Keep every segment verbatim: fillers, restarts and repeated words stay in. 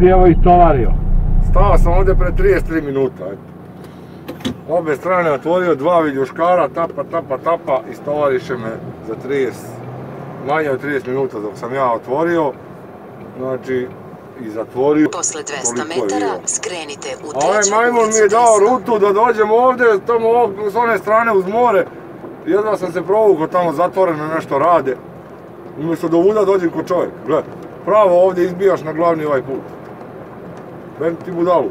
ovdje, evo Istovario. Stao sam ovdje pred trideset tri minuta. Obe strane otvorio, dva viljuškara, tapa, tapa, tapa, istovariše me za trideset, manje od trideset minuta dok sam ja otvorio, znači i zatvorio. Posle dvesta metara skrenite u treću ulicu. Ovaj majmon mi je dao rutu da dođem ovdje, s one strane uz more, jedva sam se provukao tamo zatvoreno nešto rade. Umjesto do vuda dođem ko čovjek, gled, pravo ovdje izbijaš na glavni ovaj put. Vem ti budalu.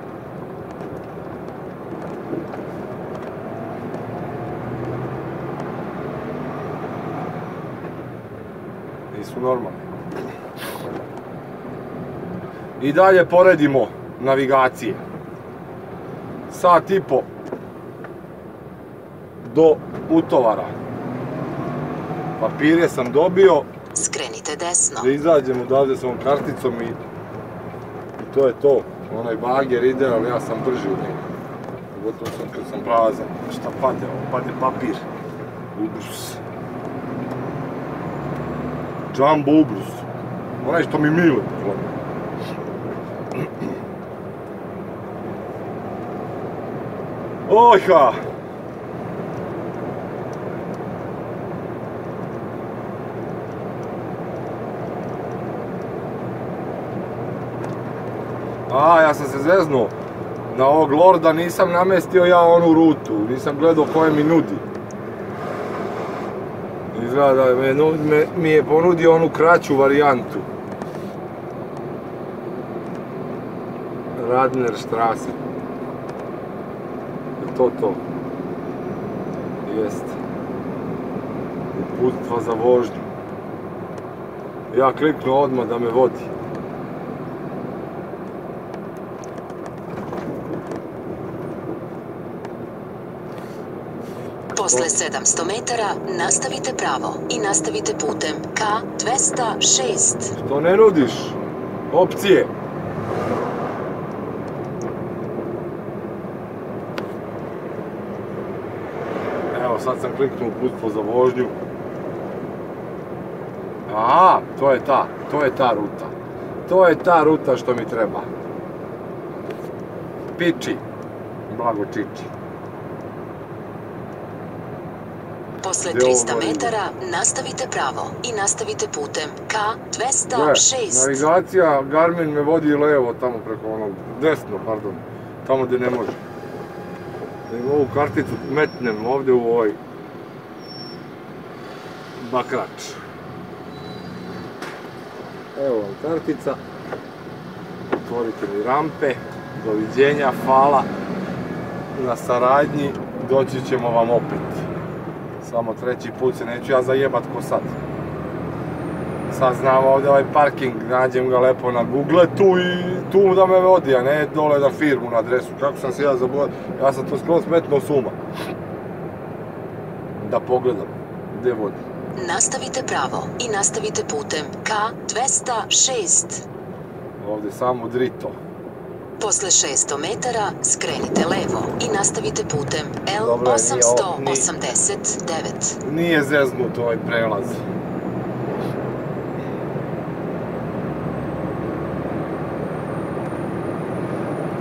Nisu normalni. I dalje poredimo navigacije. Sat i po do utovara. Papire sam dobio. Skrenite desno. Da izađem odavde s ovom karticom i to je to. Onaj bager ide, ali ja sam brži u njega. Pogotovo sam kad sam prazan. Šta pade? Pade papir. Ubrus. Jumbo ubrus. Onaj što mi mile. Ojha! A, ja sam se zeznuo, na ovog lorda nisam namestio ja onu rutu, nisam gledao koje mi nudi. Izgleda da mi je ponudio onu kraću varijantu. Radner štrase. Je to to? Jeste. Uputstva za vožnju. Ja kliknu odmah da me vodi. Posle sedamsto metara nastavite pravo i nastavite putem K dvesta šest. Što ne nudiš? Opcije. Evo sad sam kliknuo uputstvo za vožnju. Aha, to je ta, to je ta ruta. To je ta ruta što mi treba. Piči, blago čiči. Posle tristo metara nastavite pravo i nastavite putem K dvesta šest. Navigacija, Garmin me vodi levo tamo preko onog, desno, pardon, tamo gdje ne može. I ovu karticu metnem ovdje u ovoj bakrač. Evo vam kartica, otvorite mi rampe, doviđenja, hvala na saradnji, doći ćemo vam opet. Samo treći put se neću ja zajebat ko sad. Sad znam ovdje ovaj parking, nađem ga lepo na Google tu i tu da me vodi, a ne dole na firmu, na adresu. Kako sam se ja zaboravio, ja sam to skroz smetnuo s uma. Da pogledam gdje vodi. Nastavite pravo i nastavite putem K dvesta šest. Ovdje samo drito. Posle šesto metara skrenite levo i nastavite putem L osamsto osamdeset devet. Nije zeznut ovaj prelaz.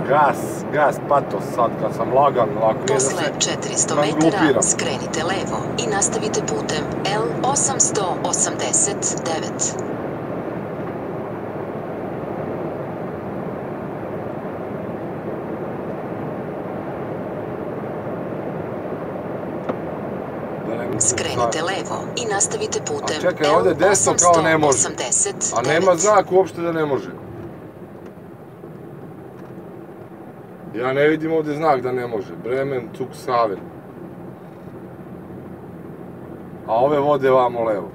Gas, gas, patos sad kad sam lagan, lako je da se naglupiram. Posle četiristo metara skrenite levo i nastavite putem L osamsto osamdeset devet. Skrenite levo i nastavite putem L osamsto osamdeset devet. A čekaj, ovdje desno kao ne može. A nema znak uopšte da ne može. Ja ne vidim ovdje znak da ne može. Bremen, Cuk, Saven. A ove vode vamo levo.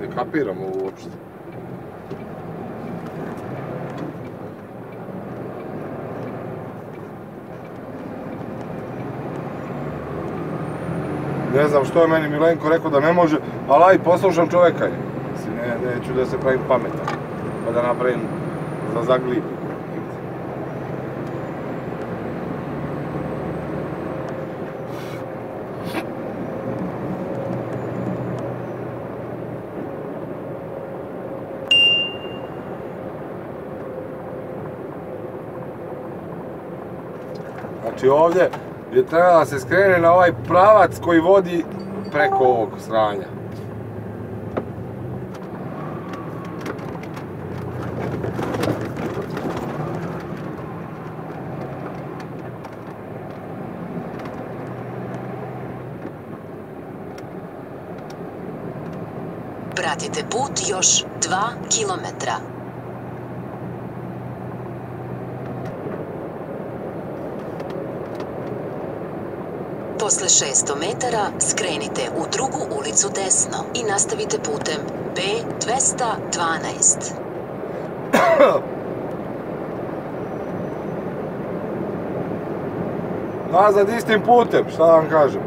Ne kapiram ovo uopšte. Ne znam što je meni Milenko rekao da ne može, ali aj poslušam čoveka je. Neću da se pravim pametan, pa da napravim za zaglib. Znači ovdje je trebala se skrene na ovaj pravac koji vodi preko ovog sranja. Pratite put još dva kilometra. Posle šesto metara skrenite u drugu ulicu desno i nastavite putem B dvesta dvanaest. Nazad istim putem, šta vam kažem?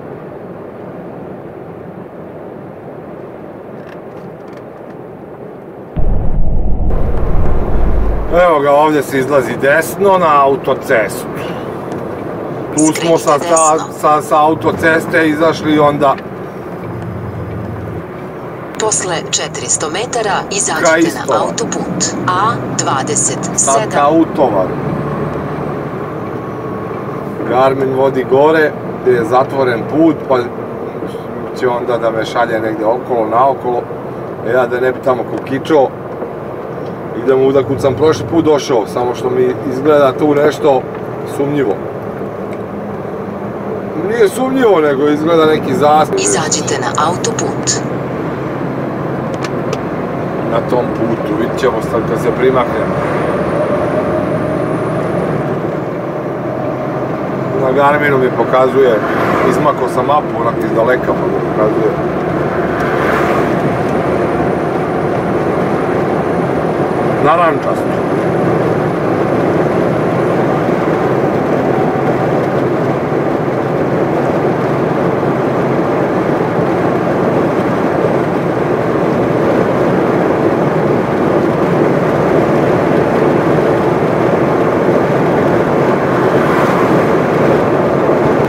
Evo ga, ovdje se izlazi desno na autocestu. Tu smo sa, sa, sa autoceste izašli onda. Posle četiristo metara izađite na autoput A dvadeset sedam. Ka Utovaru. Garmin vodi gore gdje je zatvoren put, pa će onda da me šalje negdje okolo, naokolo. Ja da ne bi tamo kukičao. Idemo u da kud sam prošli put došao, samo što mi izgleda tu nešto sumnjivo. Nije sumnjivo, nego izgleda neki zasip. Izađite na autoput. Na tom putu, vidit ćemo sad kad se primaknemo. Na Garminu mi pokazuje, izmakao sam mapu, onak iz daleka pa mi pokazuje. Narančasto.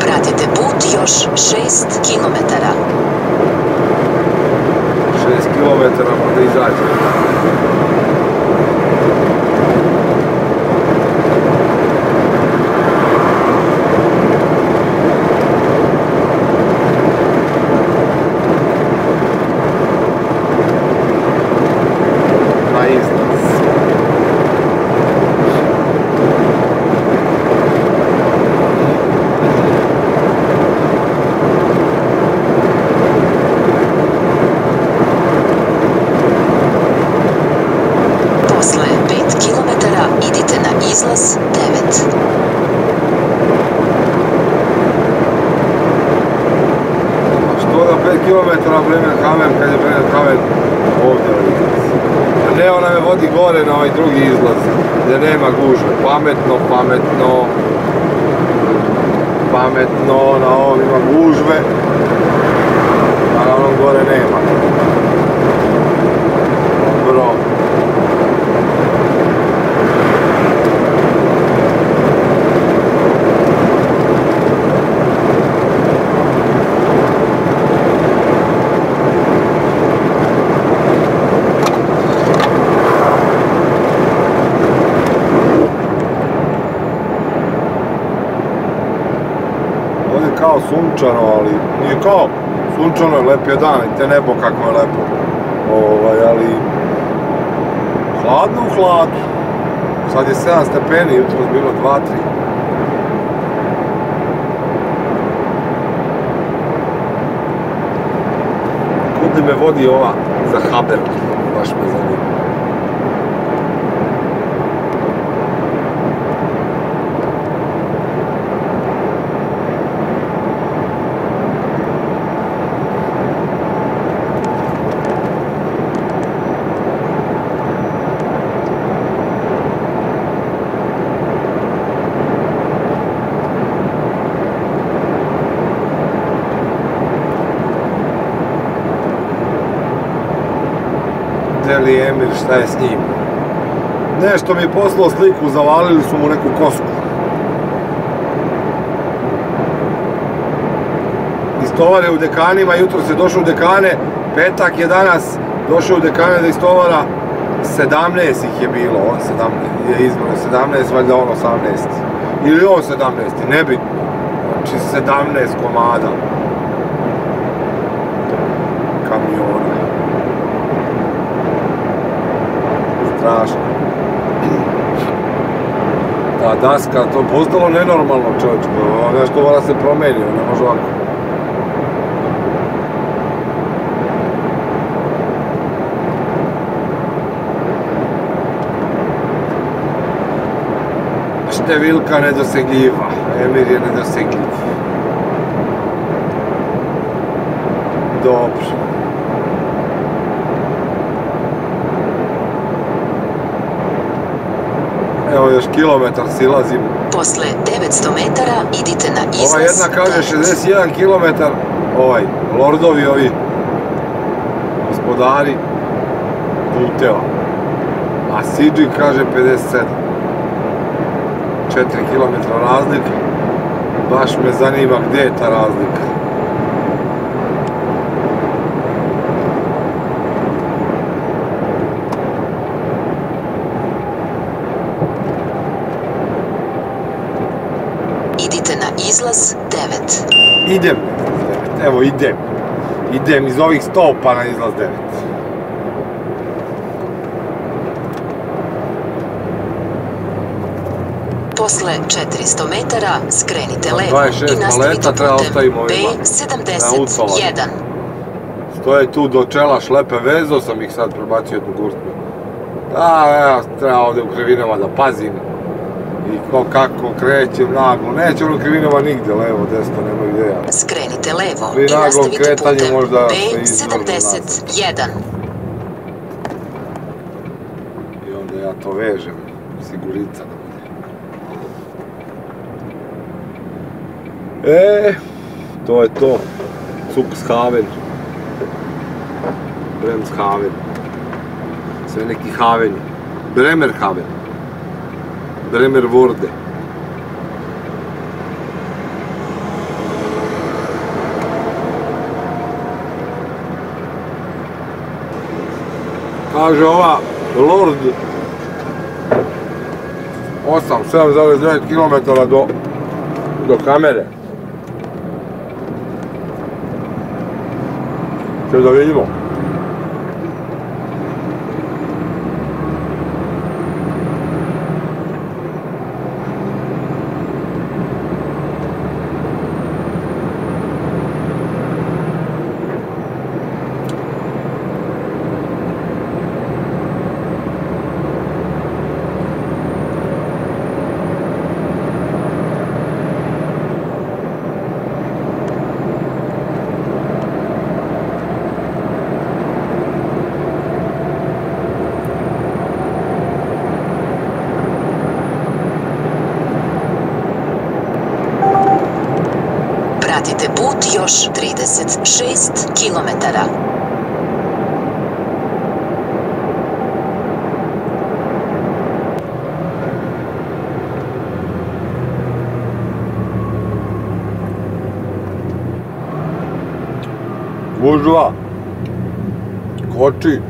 Pratite put još šest kilometara. Šest kilometara pa da izađe. Pametno, pametno, pametno, na ovom ima gužve, a na onom gore nema. Dobro. Kao sunčano, ali nije kao sunčano, je lep je dan i te nebo kako je lepo, ovaj, ali hladno u hladu, sad je sedam stepeni, jutro je bilo dva tri. Kuda me vodi ova za Haber, baš me zanima. Ili Emir, šta je s njim? Nešto mi je poslao sliku, zavalili su mu neku kosku. Istovare u Dekanima, jutro se došao u Dekane, petak je danas, došao u Dekane da istovara, sedamnaest ih je bilo, on sedamnaest je izbrano, sedamnaest, valjda on osamnaest. ili on sedamnaesti, nebitno, znači sedamnaest komada kamiona. Strašno. Ta daska, to je postalo nenormalno, čovječe, nešto mora se promeni, ne može ovako. Številka nedosegljiva, Emir je nedosegljiv. Dobro. Evo još kilometar silazim. Posle devetsto metara idite na izlaz. Ova jedna kaže šezdeset jedan kilometar, ovaj, lordovi ovi, gospodari puteva. A Sygic kaže pedeset sedam. četiri kilometra razlika, baš me zanima gdje je ta razlika. Idite na izlaz devet. Idem, evo idem, idem iz ovih stopa na izlaz devet. Posle četiristo metara skrenite levo i nastavite putem B sedamdeset jedan. Stoje tu do čela šlepe, vezo sam ih sad prebacio do gurtne. Da, treba ovdje u krivinama da pazim i ko kako krećem naglo. Neće ono u krivinama nigde, levo, desno, nema gdje ja. Skrenite levo i nastavite putem B sedamdeset jedan. I onda ja to vežem, sigurica. E, to je to, Cuxhaven, Bremshaven, sve neki haveni, Bremerhaven, Bremervorde. Kaže ova, Lord, osam, sedam zarez devet kilometara do, do kamere. Da vidimo. Još trideset šest kilometara. Gužva, koči.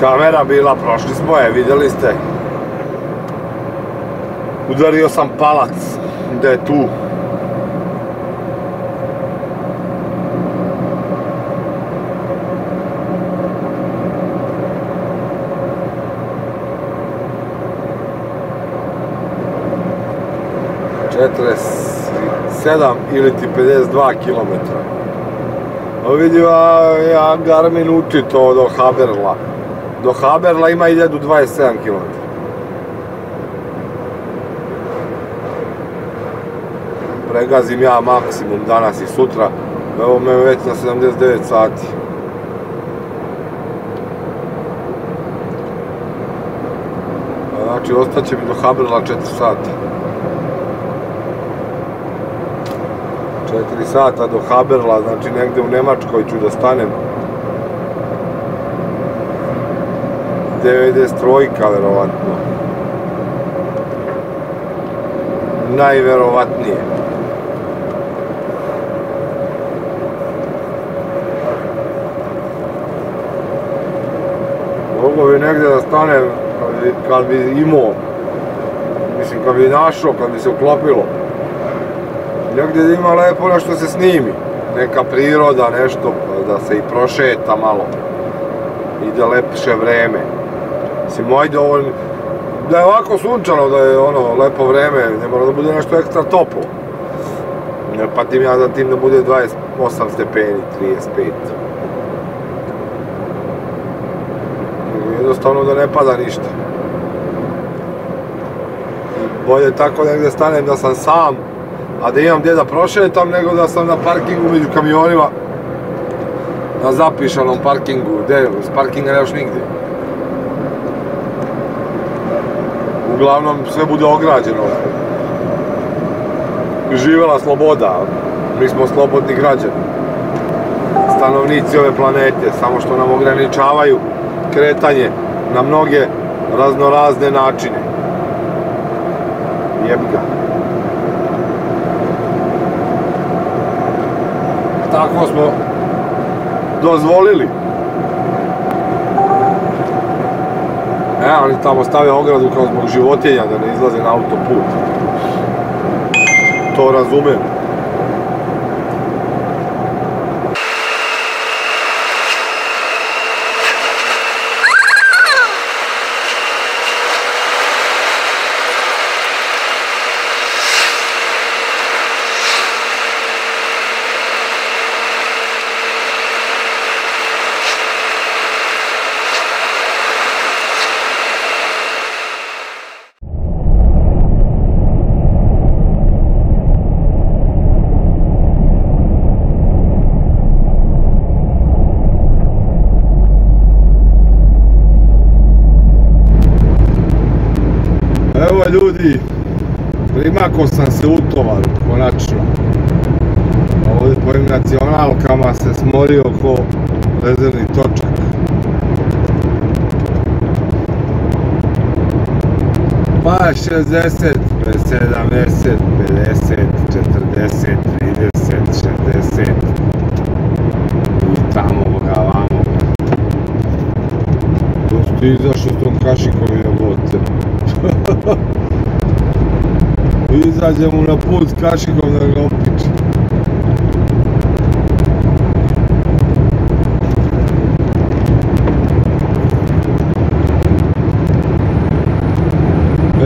kamera bila, prošli smo je, vidjeli ste. Udario sam palac, gde je tu. četrdeset sedam ili ti pedeset dva kilometra. Vidim, ja Garmin uči to do Haberla. Do Haberla ima hiljadu dvadeset sedam kilometara. Pregazim ja maksimum danas i sutra. Evo me već na sedamdeset devet sati. Znači, ostaće mi do Haberla četiri sata. četiri sata do Haberla, znači negde u Nemačkoj ću da stanem. devedeset trojka, verovatno. Najverovatnije. Mogu bi negde da stanem kad bi imao, mislim kad bi našao, kad bi se uklopilo. Negdje da ima lepo nešto se snimi, neka priroda, nešto, da se i prošeta malo, ide lepše vreme. Mislim, da je ovako sunčano, da je ono lepo vreme, ne mora da bude nešto ekstra toplo. Ne patim ja za tim da bude dvadeset osam stepeni, trideset pet. Jednostavno da ne pada ništa. Bolje tako negdje stanem da sam sam, a da imam gdje da prošetam, nego da sam na parkingu među kamionima, na zapišanom parkingu, gdje, s parkinga još nigdje. Uglavnom sve bude ograđeno. Živela sloboda, mi smo slobodni građani, stanovnici ove planete, samo što nam ograničavaju kretanje na mnoge raznorazne načine. Jebi ga. Tako smo dozvolili. E, oni tamo stave ogradu kao zbog životinja, da ne izlaze na autoput. To razumem. Ljudi, primako sam se u Utovaru, konačno. Ovdje po ovim nacionalkama se smorio ko rezervni točak. Pa šezdeset, sedamdeset, pedeset, četrdeset, trideset, šezdeset, šezdeset i tamo ga, vamo ga. Dosti izašao s tom kašikom i obote. Izađe mu na put s kašikom da ga opiče.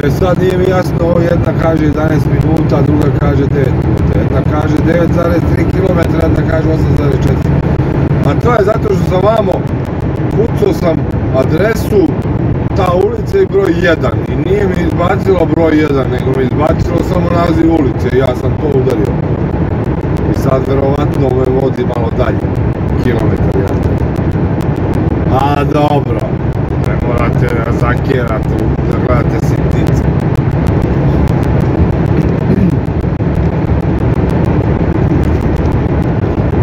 E sad nije mi jasno, ovo jedna kaže jedanaest minuta, druga kaže devet minuta, jedna kaže devet zarez tri kilometra, jedna kaže osam zarez četiri. A to je zato što sam vamo, kucao sam adresu, ta ulica je broj jedan i nije mi izbacilo broj jedan, nego mi izbacilo samo naziv ulice i ja sam to udario. I sad verovatno me vodi malo dalje, kilometar jedan. A dobro, ne morate da zakjerate, da gledate sitnice.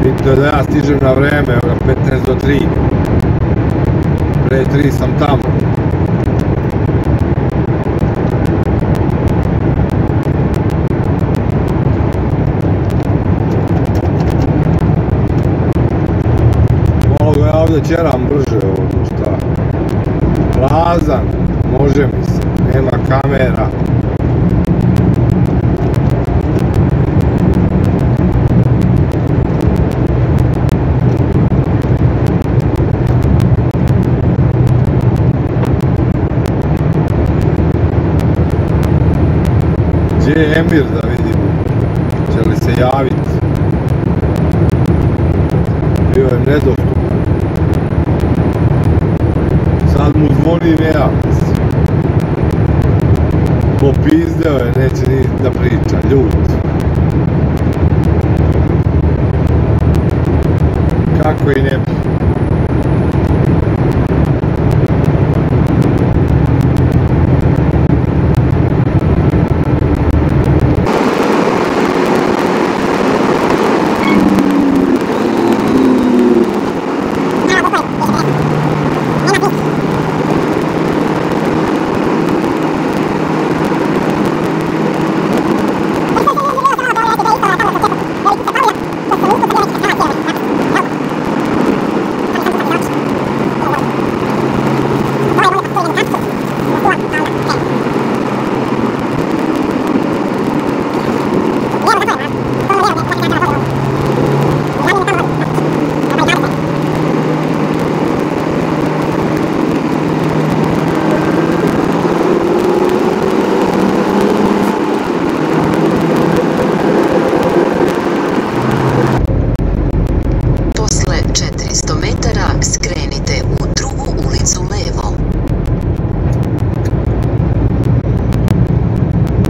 Vidite da ja stižem na vreme, petnaest do tri. Pre tri sam tamo. Ovdje ćeram brže, ovo šta. mazan, može mi se, nema kamera. Gdje je Emir da vidimo, će li se javiti? Bio je nedostupan. Sad mu zvoni Nea. Popizdeo je, neće ni da priča, ljut. Kako i ne bi.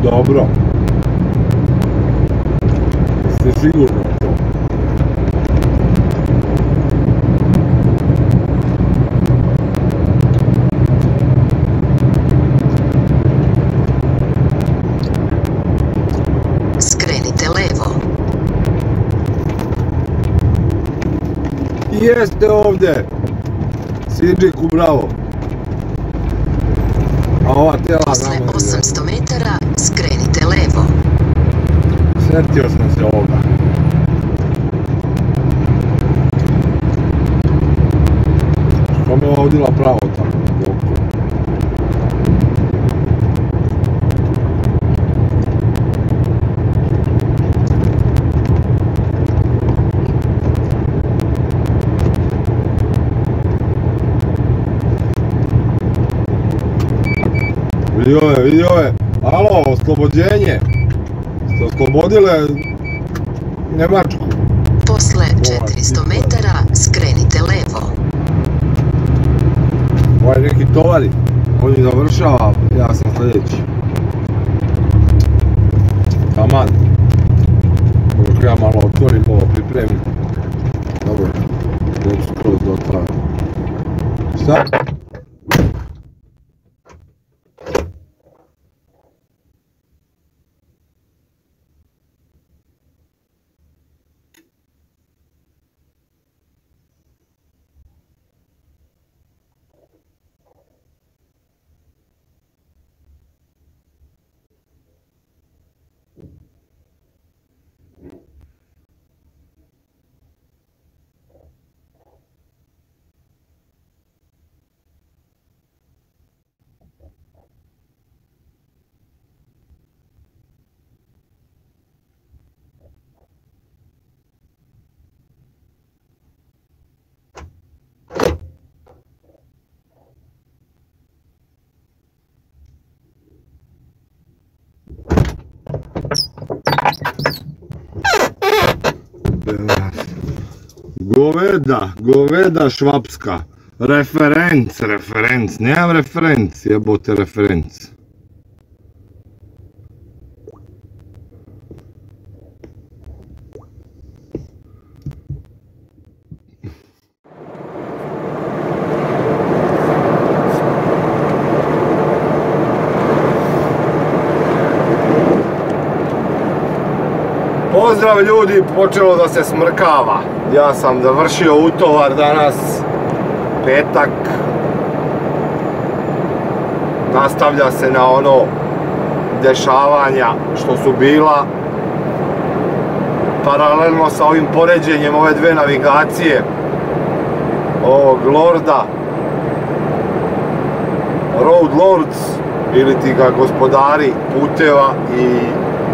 Dobro, ste sigurno to. Skrenite levo. Jeste ovdje, Sygicu, bravo. Posle osamsto metara skrenite levo. Sjetio sam se ovoga. Što me odila pravo tamo? Vidio je, vidio je, alo, oslobođenje, ste oslobodile Njemačku. Posle četiristo metara skrenite levo. Ovo je neki tovari, on je završava, ja sam sljedeći. Taman, možda ja malo otvorim ovo, pripremim. Dobro, neću skroz da otvaram. Šta? Goveda, goveda švapska. Referenc, referenc, nemam referenc, jebote referenc. Pozdrav ljudi, počelo da se smrkava. Ja sam završio utovar danas, petak. Nastavlja se na ono dešavanja što su bila. Paralelno sa ovim poređenjem ove dve navigacije, ovog lorda, road lords ili ti ga gospodari puteva i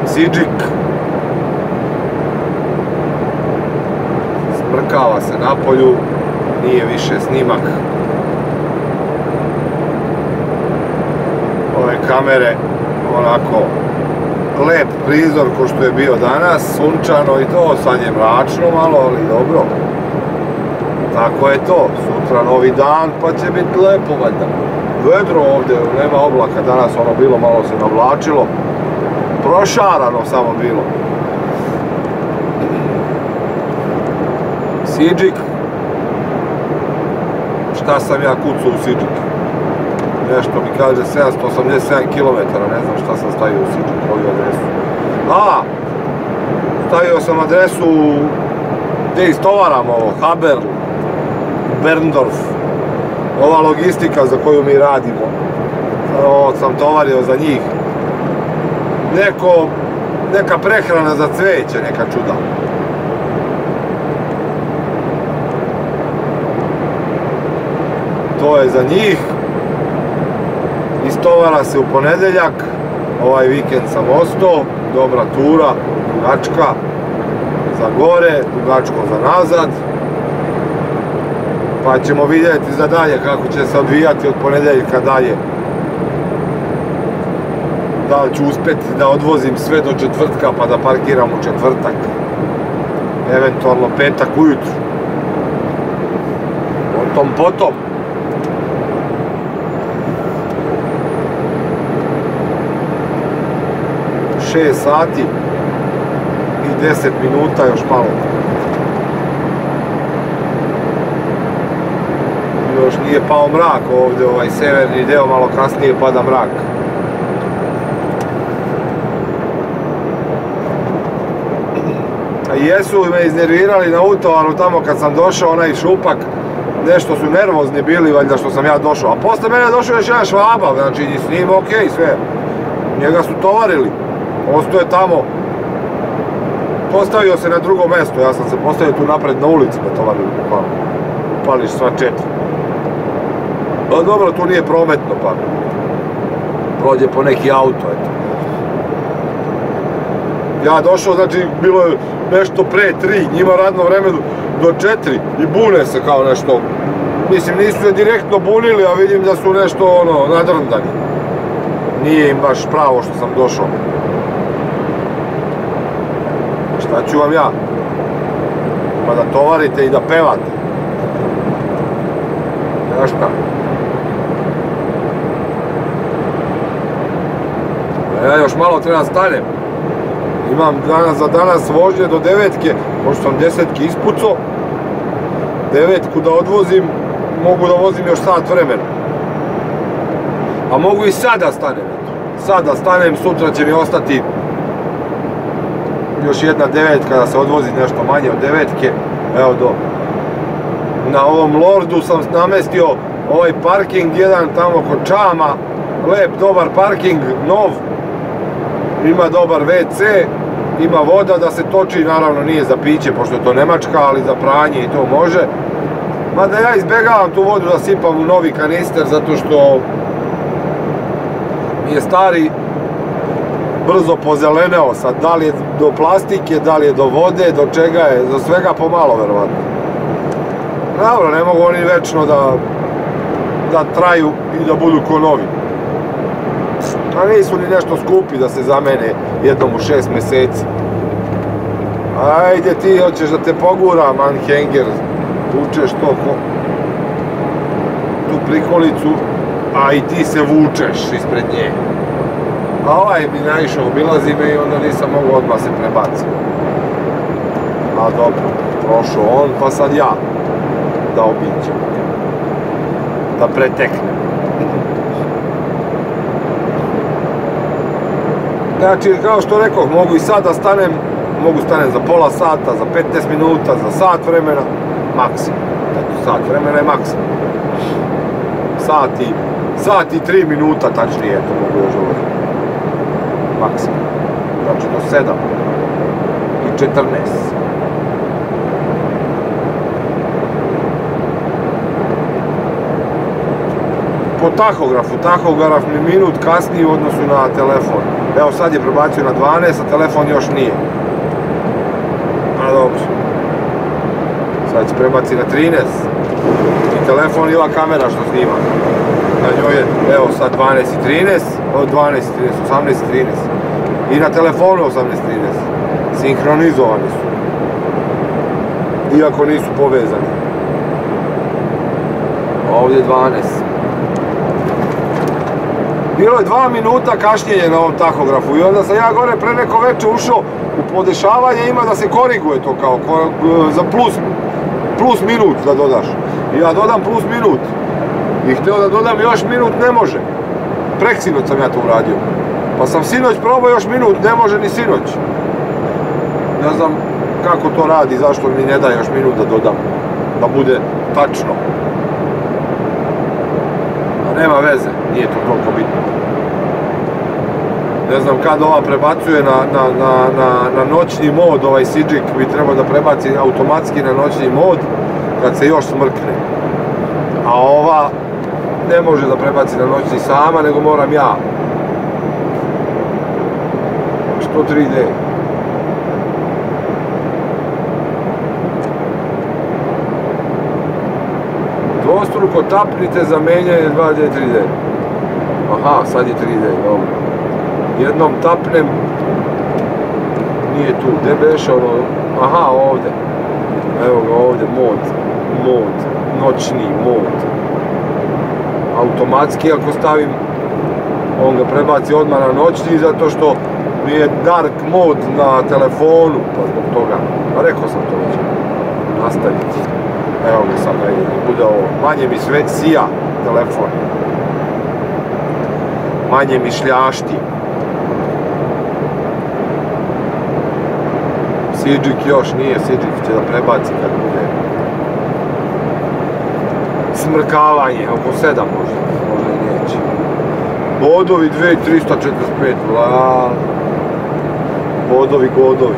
Sygic sprkava se na polju, nije više snimak ove kamere, onako lep prizor ko što je bio danas, sunčano i to, sad je mračno malo, ali dobro. Tako je to, sutra novi dan pa će biti lepo valjda. Vedro ovdje, nema oblaka danas, ono bilo malo se navlačilo, prošarano samo bilo. Sygic, šta sam ja kucao u Sygic? Nešto mi kaže sedamsto osamdeset sedam kilometara, ne znam šta sam stavio u Sygic, ovdje adresu. A, stavio sam adresu gdje istovaramo ovo, Haber, Berndorf, ova logistika za koju mi radimo, ovo sam tovario za njih, neko, neka prehrana za cveće, neka čuda. To je za njih, istovara se u ponedeljak, ovaj vikend sam ostao, dobra tura, dugačka za gore, dugačko za nazad, pa ćemo vidjeti za dalje kako će se odvijati od ponedeljka dalje. Da li ću uspjeti da odvozim sve do četvrtka pa da parkiram u četvrtak, eventualno petak ujutru, potom potom. šest sati i deset minuta još malo. Još nije pao mrak ovdje, ovaj severni deo, malo kasnije pada mrak. Jesu me iznervirali na utovaru tamo kad sam došao, onaj šupak, nešto su nervozni bili valjda što sam ja došao. A posle mene došao još jedan švaba, znači s njim okej sve. Njega su tovarili. Ostao je tamo, postavio se na drugo mjesto, ja sam se postavio tu napred na ulici, pa tovarim, pa pališ sva četiri. No dobro, tu nije prometno, pa prođe po neki auto, eto. Ja došao, znači, bilo je nešto pre tri, njima radno vreme do četiri i bune se kao nešto. Mislim, nisu se direktno bunili, a vidim da su nešto, ono, nadrndani. Nije im baš pravo što sam došao. Šta ću vam ja? Pa da tovarite i da pevate. Znaš šta? Ja još malo treba stanem. Imam danas za danas vožnje do devetke, pošto sam desetki ispucao. Devetku da odvozim, mogu da vozim još sat vremena. A mogu i sada stanem. Sada stanem, sutra će mi ostati još jedna devetka da se odvozi, nešto manje od devetke. Evo do, na ovom lordu sam namestio ovaj parking jedan tamo kod Čama, lep dobar parking, nov, ima dobar ve ce, ima voda da se toči, naravno nije za piće pošto je to Nemačka, ali za pranje i to može, mada ja izbjegavam tu vodu da sipam u novi kanister zato što mi je stari brzo pozeleneo, sad da li je do plastike, da li je do vode, do čega je, do svega pomalo verovatno. Dobro, ne mogu oni večno da da traju i da budu ko novi. A nisu ni nešto skupi da se zamene jednom u šest meseci. Ajde ti, hoćeš da te pogura, manhenger, vučeš to ko tu prikolicu, a i ti se vučeš ispred nje. A ovaj mi naišao, obilazi me i onda nisam mogao odmah se prebaciti. A dobro, prošao on, pa sad ja da obiđem, da preteknem. Znači, kao što rekoh, mogu i sad da stanem, mogu stanem za pola sata, za petnaest minuta, za sat vremena, maksimum. Znači, sat vremena je maksimum. Sat i, sat i tri minuta, tačnije, eto, mogu još dovoljiti. Maksimum, znači do sedam i četrnaest. po tahografu. Tahograf mi minut kasniji u odnosu na telefon. Evo sad je prebacio na dvanaest, a telefon još nije. A dobro. Sad će prebaci na trinaest. I telefon i ova kamera što snima. Na njoj je, evo sad dvanaest i trinaest, od dvanaest i trinaest, osamnaest i trinaest. I na telefonu osamnaest i trinaest. Sinhronizovani su. Iako nisu povezani. Ovdje je dvanaest. Bilo je dva minuta kašnjenje na ovom tahografu i onda sam ja gore pre neko večer ušao u podešavanje, ima da se koriguje to kao za plus, plus minut da dodaš. I ja dodam plus minut i htio da dodam još minut, ne može. Preksinoć sam ja to uradio. Pa sam sinoć probao još minut, ne može ni sinoć. Ne znam kako to radi, zašto mi ne da još minut da dodam, da bude tačno. Nema veze, nije to toliko bitno. Ne znam kad ova prebacuje na, na, na, na, na noćni mod, ovaj Sygic bi trebao da prebaci automatski na noćni mod kad se još smrkne. A ova ne može da prebaci na noćni sama, nego moram ja. Što tri D? Dvostruko tapnite za menjanje dva D tri D. Aha, sad je tri D, dobro. Jednom tapnem, nije tu, gdje beš ono, aha, ovdje. Evo ga ovdje, mod, mod, noćni mod. Automatski ako stavim, on ga prebaci odmah na noćni, zato što mi je dark mod na telefonu, pa zbog toga. Pa rekao sam to već, nastaviti. Evo mi sad da bude ovo, manje mi sve sija telefon, manje mi šljašti. Sygic još nije, Sygic će da prebaci kad bude smrkavanje, oko sedam možda, možda i neće. Bodovi dve hiljade tristo četrdeset pet, vlada, bodovi godovi.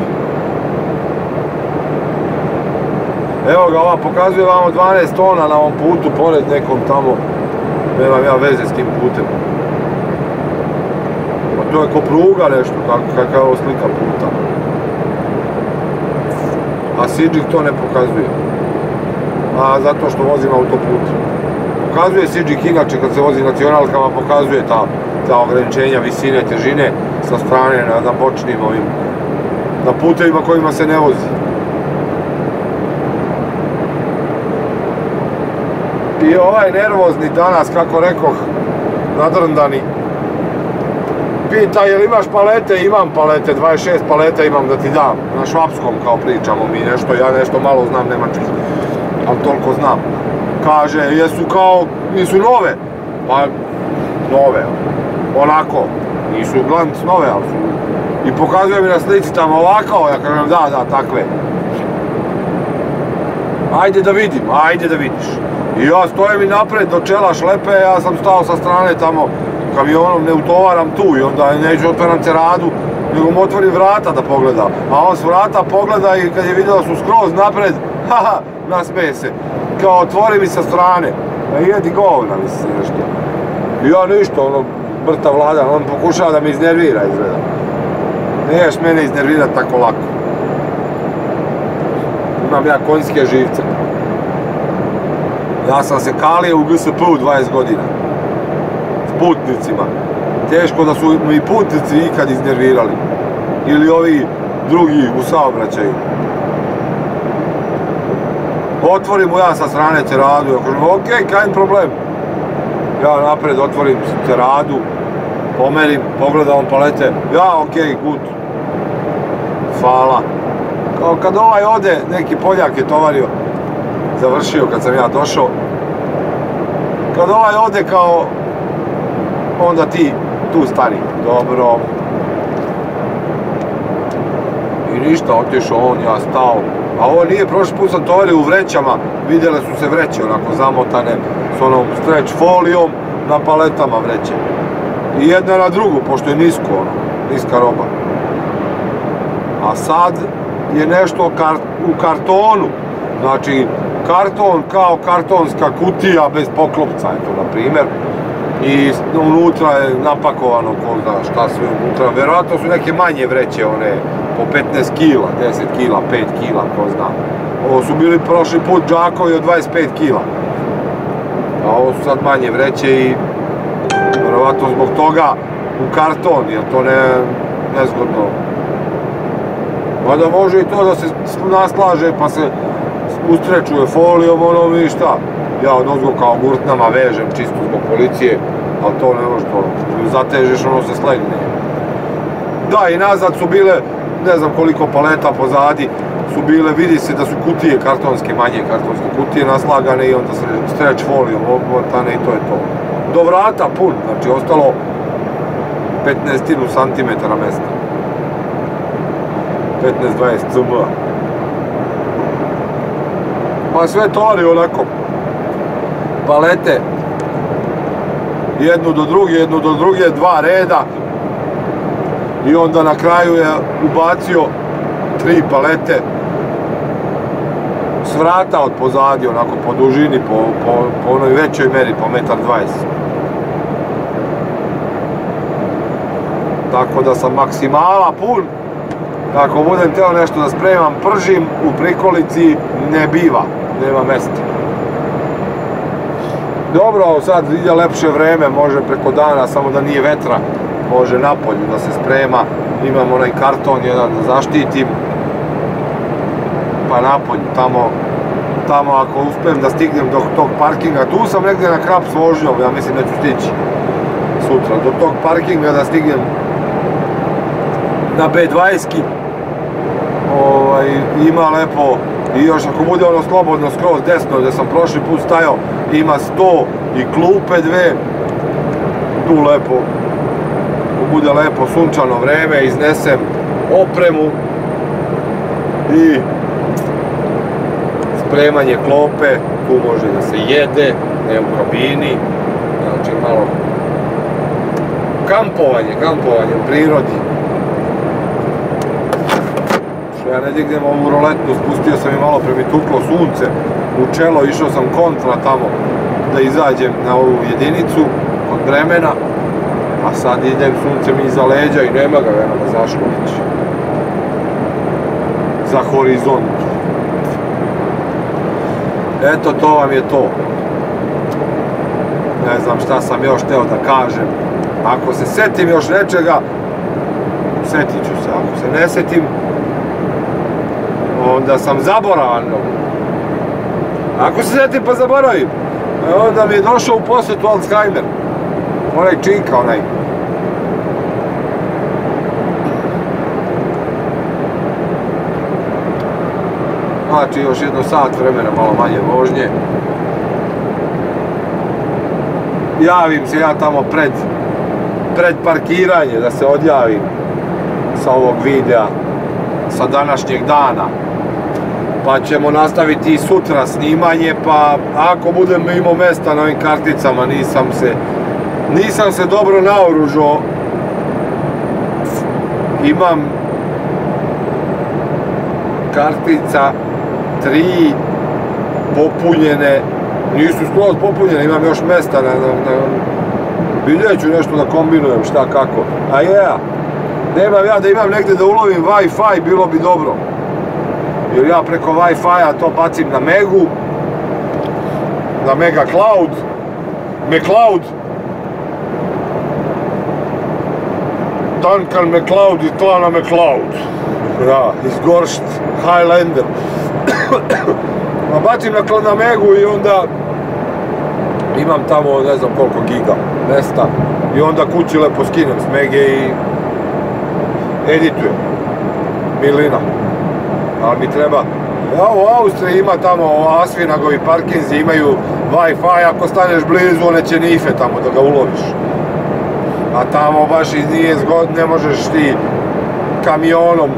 Evo ga, ova pokazuje vamo dvanaest tona na ovom putu, pored nekom tamo, nemam ja veze s tim putem. Pa to je ko pruga nešto, kakva je ovo slika puta. A Sygic to ne pokazuje. A zato što vozim autoput. Pokazuje Sygic inače kad se vozi nacionalkama, pokazuje ta, ta ograničenja visine, težine sa strane na, na bočnim ovim, na putevima kojima se ne vozi. I ovaj nervozni danas, kako rekoh, nadrndani, pita je li imaš palete, imam palete, dvadeset šest paleta imam da ti dam, na švapskom kao pričamo mi nešto, ja nešto malo znam nemački, ali toliko znam. Kaže, jesu kao, nisu nove, pa nove, onako, nisu glanc nove, ali su, i pokazuje mi na slici tamo ovako, ja kažem da, da, takve. Ajde da vidim, ajde da vidiš. I ja stojim i napred, do čela šlepe, ja sam stao sa strane tamo kamionom, ne utovaram tu i onda neću otvaram ceradu, nego mu otvorim vrata da pogleda. A on s vrata pogleda i kad je vidio da su skroz napred, haha, nasmeje se. Kao otvori mi sa strane, jedi govna mi se nešto. I ja ništa, ono, mrtav vladan, on pokušava da me iznervira izgleda. Niješ mene iznervirati tako lako. Imam ja konjske živce. Ja sam se kalio u G S P-u dvadeset godina, s putnicima. Teško da su mi putnici ikad iznervirali. Ili ovi drugi u saobraćaju. Otvorim mu ja sa strane ceradu, ja kažem, ok, kaj problem? Ja napred otvorim ceradu, pomerim, pogledam palete, ja, ok, good, hvala. Kao kad ovaj ode, neki Poljak je tovario, završio kad sam ja došao. Kad ovaj ode kao, onda ti tu stani. Dobro. I ništa, otišao on, ja stao. A ovo nije, prošli put sam tovario u vrećama, vidjele su se vreće onako zamotane, s onom stretch folijom, na paletama vreće. I jedna na drugu, pošto je nisko ono, niska roba. A sad je nešto kar, u kartonu, znači karton kao kartonska kutija bez poklopca, eto na primjer, I unutra je napakovano, ko zna šta sve unutra, vjerojatno su neke manje vreće, one po petnaest kila, deset kila, pet kila, ko zna. Ovo su bili prošli put džakovi od dvadeset pet kila, a ovo su sad manje vreće i vjerojatno zbog toga u karton, jer to ne nezgodno. Mada može i to da se naslaže pa se ustrečuje folijom, ono i šta. Ja odozgo kao gurtnama vežem čisto zbog policije, ali to ne može, to zatežeš, ono se slegne. Da, i nazad su bile, ne znam koliko paleta pozadi, su bile, vidi se da su kutije kartonske, manje kartonske kutije naslagane i onda streč folijom obvrtane i to je to. Do vrata pun, znači ostalo petnaest centimetara mesta. petnaest do dvadeset centimetara. Pa sve tovari onako. Palete, jednu do druge, jednu do druge, dva reda i onda na kraju je ubacio tri palete s vrata od pozadi, onako po dužini, po, po, po onoj većoj meri, po metar dvadeset. Tako da sam maksimala pun, ako budem teo nešto da spremam, pržim, u prikolici ne biva, nema mesta. Dobro, sad ide lepše vreme, može preko dana, samo da nije vetra, može napolju da se sprema, imam onaj karton jedan da zaštitim, pa napolju, tamo, tamo ako uspem da stignem do tog parkinga, tu sam negdje na krap s vožnjom, ja mislim da ću stići sutra, do tog parkinga da stignem na be dvadeset, ovaj, ima lepo. I još ako bude ono slobodno skroz desno gdje sam prošli put stajao, ima sto i klupe dve, tu lepo, bude lepo sunčano vreme, iznesem opremu i spremanje klope, tu može da se jede, ne u kabini, znači malo kampovanje, kampovanje u prirodi. Ja ne dignem ovu roletnu, spustio sam i malo pre mi tuklo sunce u čelo, išao sam kontra tamo da izađem na ovu jedinicu kod bremena, a sad idem suncem iza leđa i nema ga, nema ga zašlo već za horizont. Eto, to vam je to. Ne znam šta sam još teo da kažem. Ako se setim još nečega, setit ću se. Ako se ne setim, onda sam zaboravan. Ako se setim pa zaboravim, onda mi je došao u posjetu Alzheimer. Onaj činka, onaj. Znači još jedno sat vremena, malo manje vožnje. Javim se ja tamo pred, pred parkiranje, da se odjavim sa ovog videa, sa današnjeg dana. Pa ćemo nastaviti i sutra snimanje, pa ako budem imao mesta na ovim karticama, nisam se nisam se dobro naoružao, imam kartica tri popunjene, nisu skroz popunjene, imam još mesta, vidjet ću nešto da kombinujem šta kako, a je, nemam ja da imam negdje da ulovim Wi-Fi, bilo bi dobro. Jer ja preko Wi-Fi-a to bacim na Megu, na Mega Cloud, McCloud, Duncan McCloud i Tlana McCloud, da, iz Goršt, Highlander. Bacim na Megu i onda imam tamo ne znam koliko giga mesta i onda kući lepo skinem s Mege i editujem. Milina. Ali mi treba, u Austriji ima tamo Asvinagovi parkinzi, imaju Wi-Fi, ako staneš blizu one će nife tamo da ga uloviš, a tamo baš i nije zgodno, ne možeš ti kamionom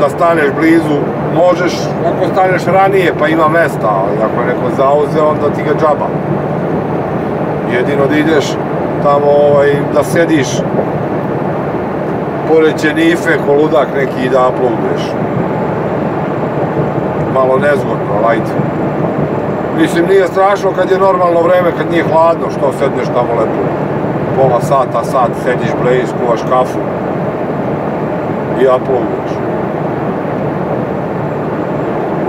da staneš blizu, možeš ako staneš ranije pa ima mesta, ali ako je neko zauze onda ti ga džaba, jedino da ideš tamo da sediš pored će nife ko ludak neki i da uploaduješ. Malo nezgodno, lajte. Mislim, nije strašno kad je normalno vreme, kad nije hladno, što sedneš tamo lepo pola sata, sat, sediš, blejiš, kuvaš kafu i uploaduješ.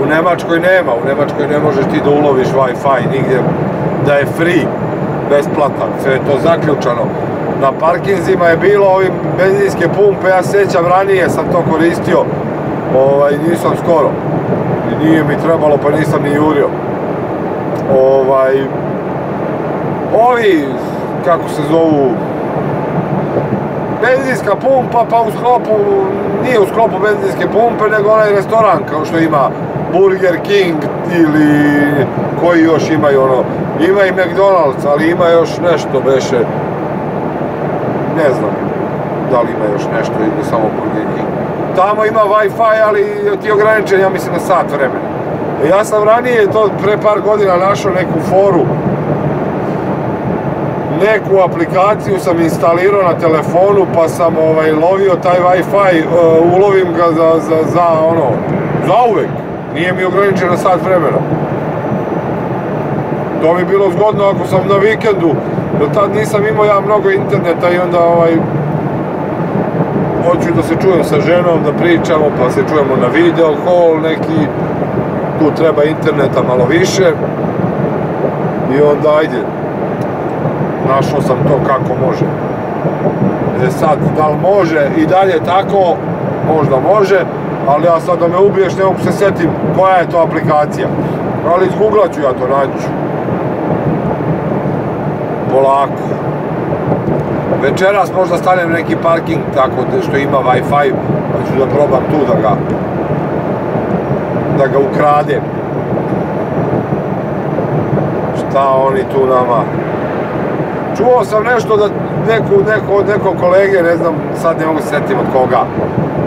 U Nemačkoj nema, u Nemačkoj ne možeš ti da uloviš Wi-Fi nigdje, da je free, besplatan, sve je to zaključano. Na parkinzima je bilo ovim benzinske pumpe, ja sećam ranije sam to koristio, nisam skoro, nije mi trebalo pa nisam ni jurio. Ovi, kako se zovu, benzinska pumpa, pa u sklopu, nije u sklopu benzinske pumpe, nego onaj restoran, kao što ima Burger King ili koji još imaju ono, ima i McDonald's, ali ima još nešto beše, ne znam da li ima još nešto ili samo Burger King. Tamo ima Wi-Fi, ali ti ograničen, ja mislim, na sat vremena. Ja sam ranije, to pre par godina, našao neku foru, neku aplikaciju sam instalirao na telefonu, pa sam lovio taj Wi-Fi, ulovim ga za ono, zauvek, nije mi ograničen na sat vremena. To mi je bilo zgodno ako sam na vikendu, jer tad nisam imao ja mnogo interneta i onda hoću da se čujem sa ženom, da pričamo, pa se čujemo na video call neki, tu treba interneta malo više i onda ajde, našao sam to kako može. E sad, da li može i dalje tako, možda može, ali ja sad da me ubiješ ne mogu se setim koja je to aplikacija, ali izgooglat ću ja to, naći ću. Polako. Večeras možda stanem neki parking tako što ima Wi-Fi, pa ću da probam tu da ga da ga ukradem. Šta oni tu nama? Čuo sam nešto da od nekog kolege, ne znam, sad ne mogu se setim od koga.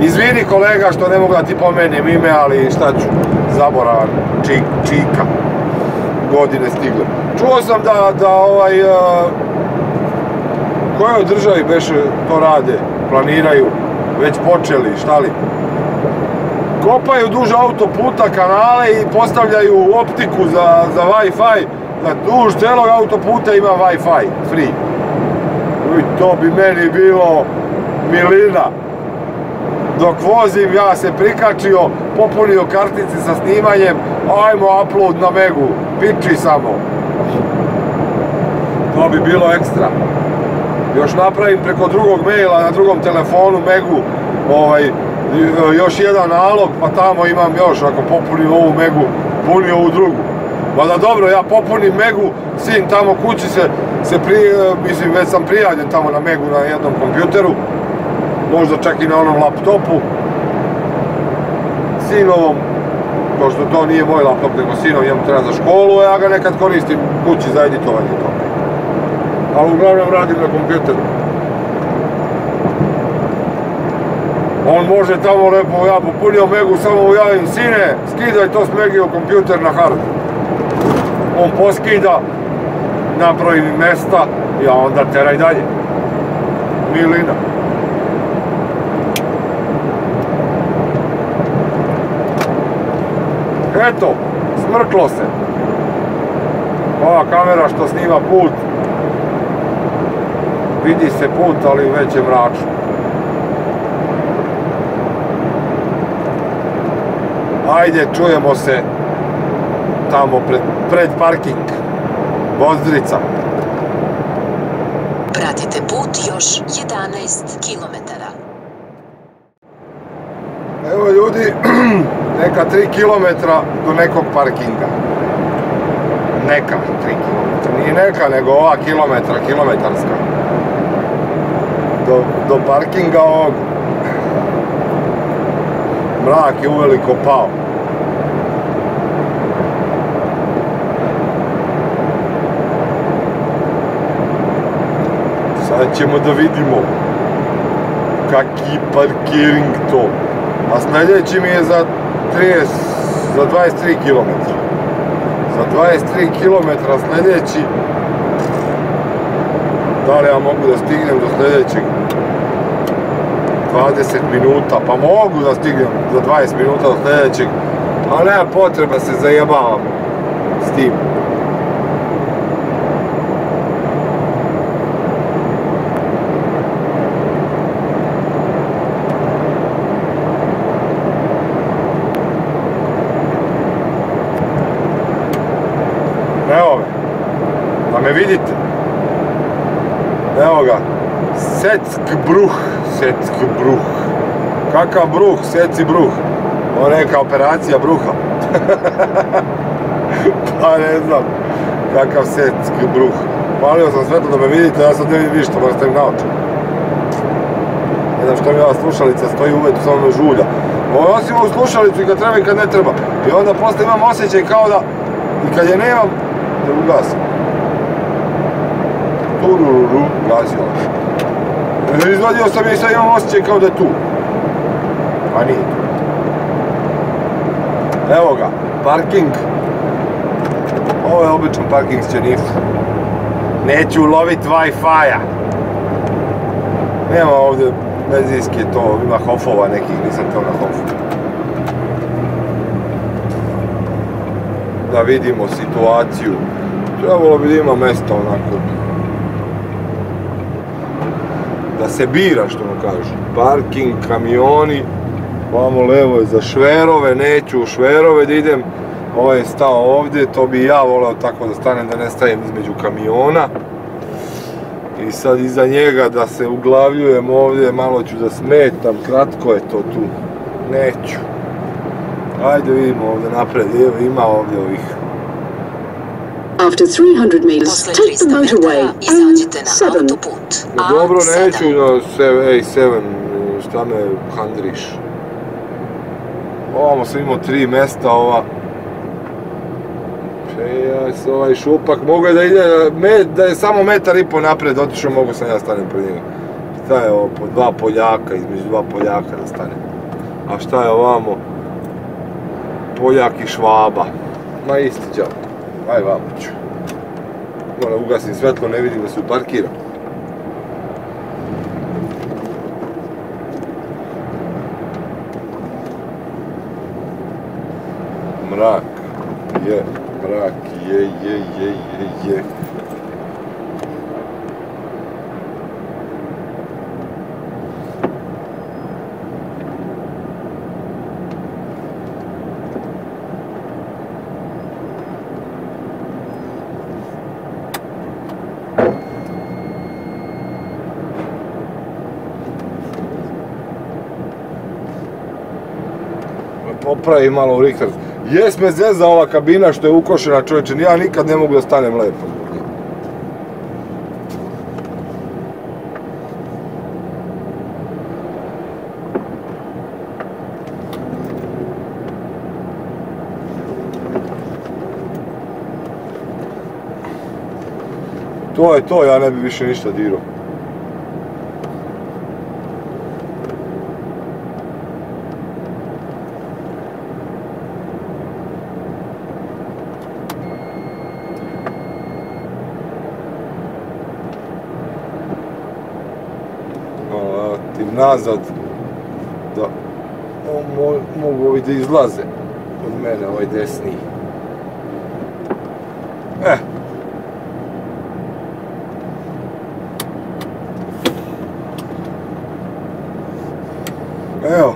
Izvini kolega što ne mogu da ti pomenem ime, ali šta ću, zaboravam, čika. Godine stigle. Čuo sam da ovaj... kojoj državi beše to rade, planiraju, već počeli, šta li? Kopaju duž autoputa, kanale i postavljaju optiku za Wi-Fi, da duž celog autoputa ima Wi-Fi, free. I to bi meni bilo milina. Dok vozim, ja se prikačio, popunio kartice sa snimanjem, ajmo upload na Megu, piči samo. To bi bilo ekstra. Još napravim preko drugog maila, na drugom telefonu Megu, ovaj, još jedan nalog, pa tamo imam još, ako popunim ovu Megu, puni ovu drugu. Pa da dobro, ja popunim Megu, sin tamo kući se, se pri, mislim, već sam prijavljen tamo na Megu na jednom kompjuteru, možda čak i na onom laptopu, sinovom, pošto to nije moj laptop, nego sinov, ja mu treba za školu, ja ga nekad koristim kući za editovanje to. Ali uglavnom radim na kompjuteru. On može tamo lepo, ja popunio Megu, samo ujavim, sine, skidaj to s Megio kompjuter na hard. On poskida, napravi mi mesta, ja onda teraj dalje. Milina. Eto, smrklo se. Ova kamera što snima put. Vidi se put, ali već je mračno. Ajde, čujemo se tamo pred parking. Bozdrica. Pratite put još jedanaest kilometara. Evo ljudi, neka tri kilometra do nekog parkinga. Neka tri kilometra. Nije neka, nego ova kilometra, kilometarska. Do parkinga ovog. Mrak je uveliko pao. Sad ćemo da vidimo kaki parkiring to. A sljedeći mi je za dvadeset tri kilometra. Za dvadeset tri kilometra sljedeći. Da li ja mogu da stignem do sljedećeg? dvadeset minuta, pa mogu da stignem za dvadeset minuta do sljedećeg, ali nema potreba se zajebavamo s tim. Setsk bruh, setsk bruh. Kakav bruh, seci bruh. Ovo neka operacija bruha. Pa ne znam, kakav setsk bruh. Palio sam svetlo da me vidite, ja sad ne vidim ništa, možda ste mi naočili. Ne znam što mi ova slušalica stoji uvijek u samome žulja. Osim ovu slušalicu i kad treba i kad ne treba. I onda posle imam osjećaj kao da i kad je nemam, da ugasim. Tururu, gasila. Izvadio sam je i sad imam osjećaj kao da je tu. A nije tu. Evo ga, parking. Ovo je običan parking s Čenif. Neću lovit Wi-Fi-a. Nema ovdje benzinski je to, ima hofova nekih, nisam teo na hofu. Da vidimo situaciju. Trebalo bi da ima mesta onako. Da se bira što mu kažu. Parking, kamioni. Vamo levo je za šverove, neću u šverove da idem. Ovo je stao ovdje, to bi ja volao tako da stanem, da ne stajem između kamiona. I sad iza njega da se uglavljujem ovdje, malo ću da smetam, kratko je to tu. Neću. Ajde vidimo ovdje napred, evo ima ovdje ovih. Posle tristo metara izađite na autoput A sedam. Dobro, neću na A sedam, šta me handriš. Ovamo sam imao tri mesta ova. Jes, ovaj šupak, mogu je da ide, da je samo metar i po napred otišao, mogu sam ja stanem pred njega. Šta je ovo, po dva Poljaka, između dva Poljaka da stanem. A šta je ovamo? Poljak i Švaba. Ma isti džak, aj vapuću. Moram ugasim svetlo, ne vidim da se uparkiram. Mrak, je. Mrak, je, je, je, je, je. Popravi malo Richard. Jes me zezao ova kabina što je ukošena, čovječe, ja nikad ne mogu da stanem lepo. To je to, ja ne bi više ništa dirao. Nazad, da mogu ovi da izlaze od mene, ovaj desni. Eh. Evo,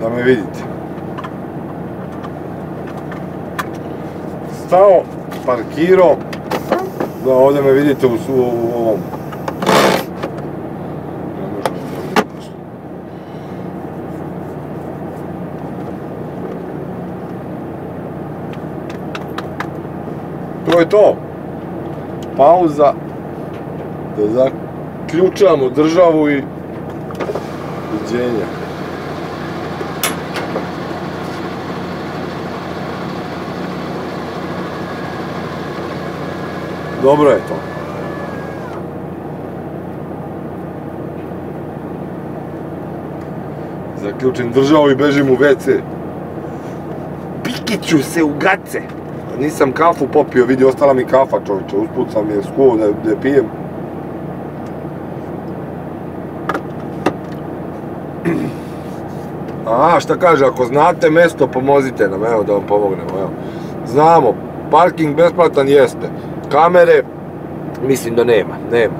da me vidite. Stao, parkirao, da ovdje me vidite u, u, u ovom. To je to. Pauza. Da zaključamo državu i viđenja. Dobro je to. Zaključim državu i bežim u ve ce. Pikiću se u gace. Nisam kafu popio, vidi, ostala mi kafa, čovječe, usput sam je skuo da je pijem. Aha, šta kaže, ako znate mesto, pomozite nam, evo da vam pomognemo, evo. Znamo, parking besplatan jeste, kamere, mislim da nema, nema.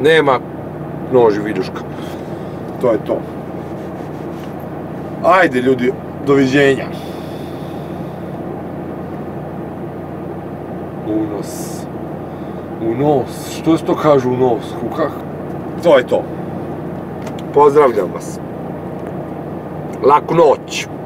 Nema noži viduška. To je to. Ajde, ljudi, doviđenja. U nos, što se to kaže u nos? U kak? To je to. Pozdravljam vas. Laku noć.